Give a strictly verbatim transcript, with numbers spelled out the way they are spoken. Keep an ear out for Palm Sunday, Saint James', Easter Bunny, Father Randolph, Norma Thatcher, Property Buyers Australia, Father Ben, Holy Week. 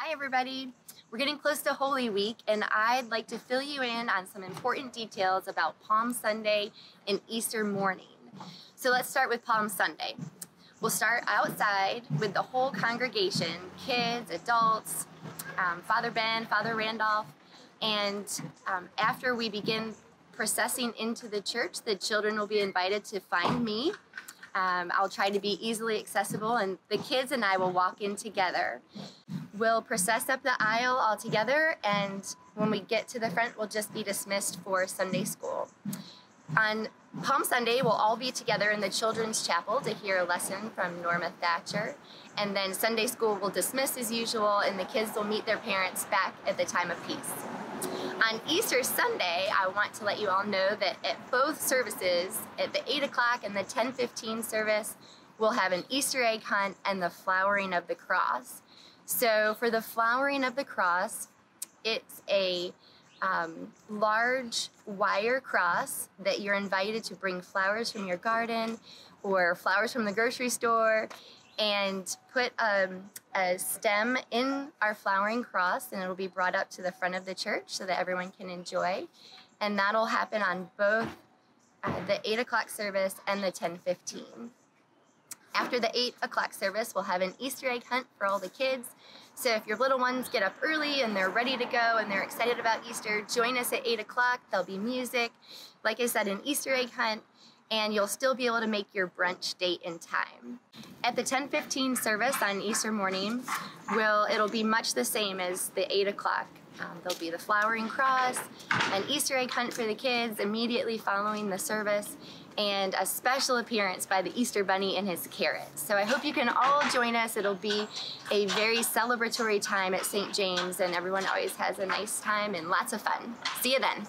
Hi everybody, we're getting close to Holy Week and I'd like to fill you in on some important details about Palm Sunday and Easter morning. So let's start with Palm Sunday. We'll start outside with the whole congregation, kids, adults, um, Father Ben, Father Randolph, and um, after we begin processing into the church, the children will be invited to find me. Um, I'll try to be easily accessible and the kids and I will walk in together. We'll process up the aisle all together, and when we get to the front, we'll just be dismissed for Sunday school. On Palm Sunday, we'll all be together in the children's chapel to hear a lesson from Norma Thatcher, and then Sunday school will dismiss as usual, and the kids will meet their parents back at the time of peace. On Easter Sunday, I want to let you all know that at both services, at the eight o'clock and the ten fifteen service, we'll have an Easter egg hunt and the flowering of the cross. So for the flowering of the cross, it's a um, large wire cross that you're invited to bring flowers from your garden or flowers from the grocery store and put um, a stem in our flowering cross, and it'll be brought up to the front of the church so that everyone can enjoy. And that'll happen on both uh, the eight o'clock service and the ten fifteen. After the eight o'clock service, we'll have an Easter egg hunt for all the kids. So if your little ones get up early and they're ready to go and they're excited about Easter, join us at eight o'clock. There'll be music. Like I said, an Easter egg hunt, and you'll still be able to make your brunch date in time. At the ten fifteen service on Easter morning, we'll, it'll be much the same as the eight o'clock. Um, there'll be the flowering cross, an Easter egg hunt for the kids immediately following the service, and a special appearance by the Easter Bunny and his carrot. So I hope you can all join us. It'll be a very celebratory time at Saint James, and everyone always has a nice time and lots of fun. See you then.